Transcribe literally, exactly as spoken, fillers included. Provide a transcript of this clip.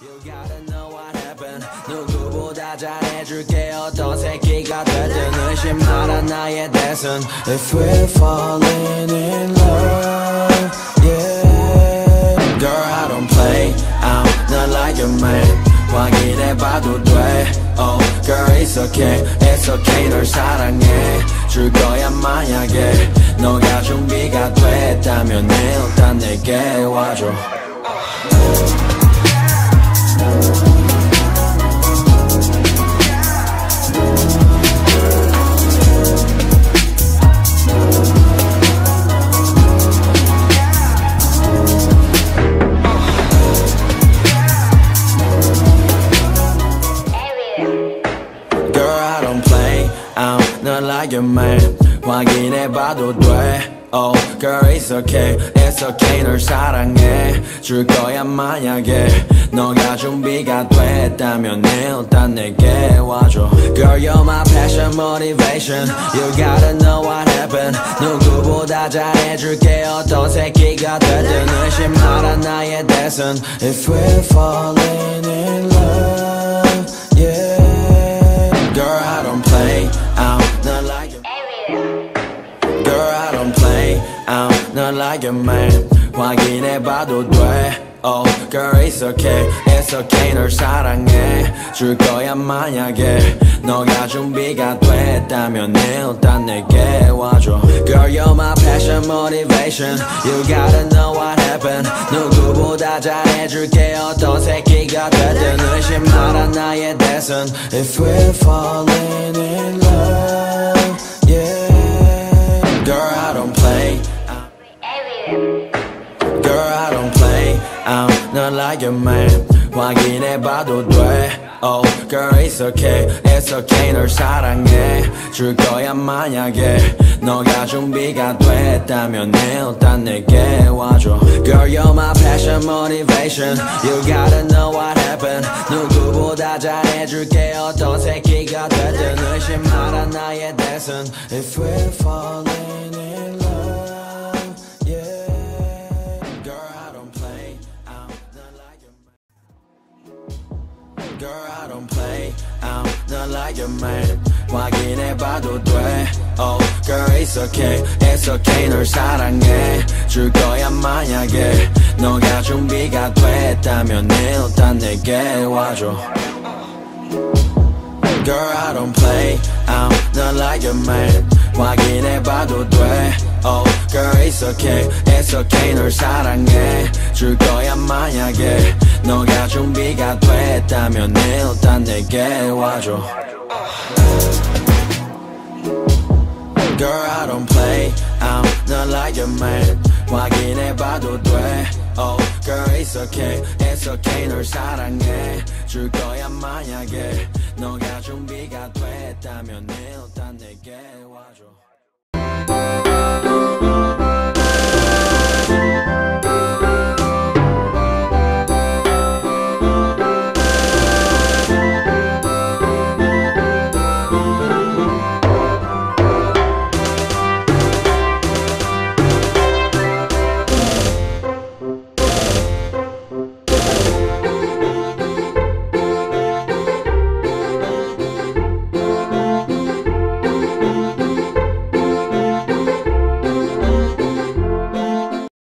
You gotta know what happened. 누구보다 잘해줄게. 어떤 새끼가 됐든 의심 말아 나의 대선. If we're falling in love, yeah. Girl, I don't play. I'm not like a man. 확인해봐도 돼. Oh, girl, it's okay. It's okay. 널 사랑해. 줄 거야 만약에 너가 준비가 됐다면 일단 내게 와줘. Not like a man. 확인해봐도 돼. Oh, girl, it's okay. It's okay. 널 사랑해. 줄 거야 만약에 너가 준비가 됐다면 일단 내게 와줘. Girl, you're my passion, motivation. You gotta know what happened. 누구보다 잘해줄게. 어떤 새끼가 됐든 의심 말아 나의 대선. If we're falling in love, yeah. Girl, I don't play. I'm not like a girl, I don't play. I'm not like a man. 확인해봐도 돼. Oh, girl, it's okay. It's okay. 널 사랑해. 줄 거야 만약에 너가 준비가 됐다면 일단 내게 와줘. Girl, you're my passion, motivation. You gotta know what happened. 누구보다 잘해줄게. 어떤 새끼가 됐든 의심 말아 나의 대선. If we're falling in love. I'm not like a man. 확인해봐도 돼. Oh, girl, it's okay. It's okay. 널 사랑해. 줄 거야 만약에 너가 준비가 됐다면 일단 내게 와줘. Girl, you're my passion, motivation. You gotta know what happened. 누구보다 잘해줄게. 어떤 새끼가 됐든 의심 말아 나의 대선. If we're falling in love. Girl, I don't play. I'm not like a man. 확인해봐도 돼. Oh, girl, it's okay. It's okay. 널 사랑해. 줄 거야 만약에 너가 준비가 됐다면 일단 내게 와줘. Girl, I don't play. I'm not like a man. 확인해봐도 돼. Oh, girl, it's okay. It's okay. 널 사랑해. 줄 거야 만약에 너가 준비가 됐다면 일단 내게 와줘. Girl, I don't play. I'm not like a man. 확인해봐도 돼. Oh, girl, it's okay. It's okay. 널 사랑해. 줄 거야 만약에 너가 준비가 됐다면 일단 내게 와줘.